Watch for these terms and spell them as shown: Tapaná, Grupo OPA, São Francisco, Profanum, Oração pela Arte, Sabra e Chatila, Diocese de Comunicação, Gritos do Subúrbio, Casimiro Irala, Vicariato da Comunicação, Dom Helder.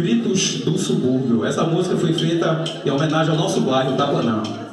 Gritos do Subúrbio. Essa música foi feita em homenagem ao nosso bairro, Tapaná.